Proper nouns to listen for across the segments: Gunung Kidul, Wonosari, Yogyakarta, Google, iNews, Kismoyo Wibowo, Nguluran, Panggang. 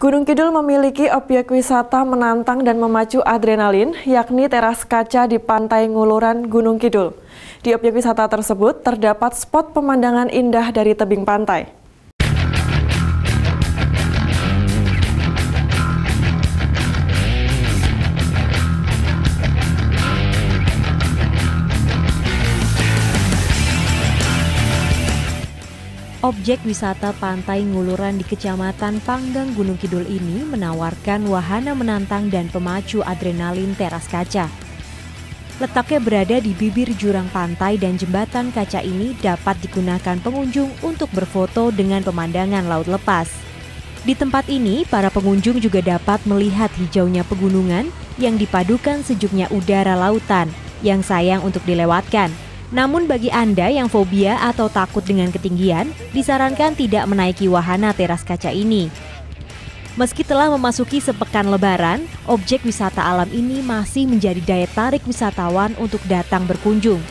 Gunung Kidul memiliki objek wisata menantang dan memacu adrenalin, yakni teras kaca di pantai Nguluran, Gunung Kidul. Di objek wisata tersebut terdapat spot pemandangan indah dari tebing pantai. Objek wisata pantai Nguluran di Kecamatan Panggang, Gunung Kidul ini menawarkan wahana menantang dan pemacu adrenalin teras kaca. Letaknya berada di bibir jurang pantai dan jembatan kaca ini dapat digunakan pengunjung untuk berfoto dengan pemandangan laut lepas. Di tempat ini, para pengunjung juga dapat melihat hijaunya pegunungan yang dipadukan sejuknya udara lautan yang sayang untuk dilewatkan. Namun bagi Anda yang fobia atau takut dengan ketinggian, disarankan tidak menaiki wahana teras kaca ini. Meski telah memasuki sepekan lebaran, objek wisata alam ini masih menjadi daya tarik wisatawan untuk datang berkunjung.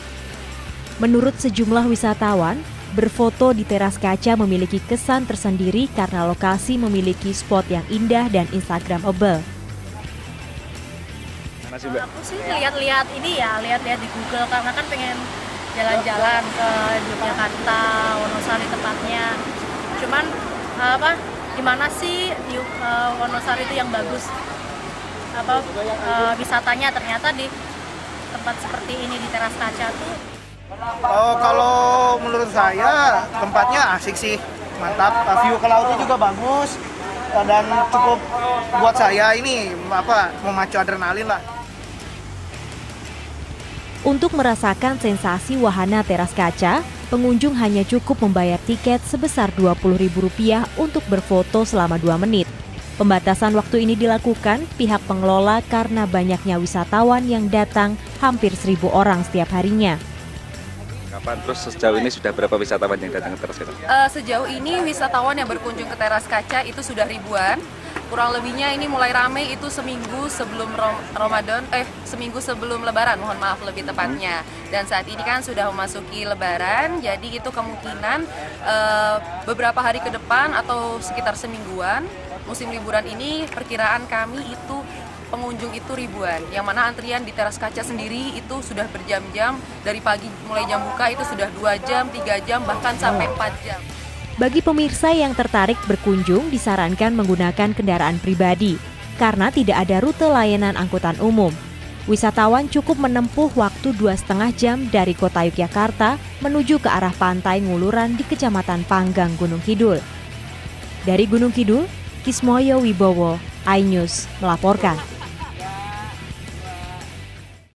Menurut sejumlah wisatawan, berfoto di teras kaca memiliki kesan tersendiri karena lokasi memiliki spot yang indah dan instagramable. Kalau aku sih lihat-lihat ini ya, lihat-lihat di Google karena kan pengen jalan-jalan ke Yogyakarta, Wonosari tepatnya. Cuman gimana sih di Wonosari itu yang bagus wisatanya, ternyata di tempat seperti ini di teras kaca tuh. Oh, kalau menurut saya tempatnya asik sih, mantap. View ke lautnya juga bagus dan cukup buat saya ini memacu adrenalin lah. Untuk merasakan sensasi wahana teras kaca, pengunjung hanya cukup membayar tiket sebesar Rp20.000 untuk berfoto selama 2 menit. Pembatasan waktu ini dilakukan pihak pengelola karena banyaknya wisatawan yang datang, hampir 1.000 orang setiap harinya. Terus sejauh ini sudah berapa wisatawan yang datang ke teras kaca? Sejauh ini wisatawan yang berkunjung ke teras kaca itu sudah ribuan. Kurang lebihnya ini mulai ramai itu seminggu sebelum Ramadan, seminggu sebelum Lebaran, mohon maaf lebih tepatnya. Dan saat ini kan sudah memasuki Lebaran, jadi itu kemungkinan beberapa hari ke depan atau sekitar semingguan musim liburan ini perkiraan kami itu pengunjung itu ribuan. Yang mana antrian di teras kaca sendiri itu sudah berjam-jam, dari pagi mulai jam buka itu sudah 2 jam, 3 jam, bahkan sampai 4 jam. Bagi pemirsa yang tertarik berkunjung, disarankan menggunakan kendaraan pribadi karena tidak ada rute layanan angkutan umum. Wisatawan cukup menempuh waktu 2,5 jam dari kota Yogyakarta menuju ke arah pantai Nguluran di Kecamatan Panggang, Gunung Kidul. Dari Gunung Kidul, Kismoyo Wibowo, iNews melaporkan.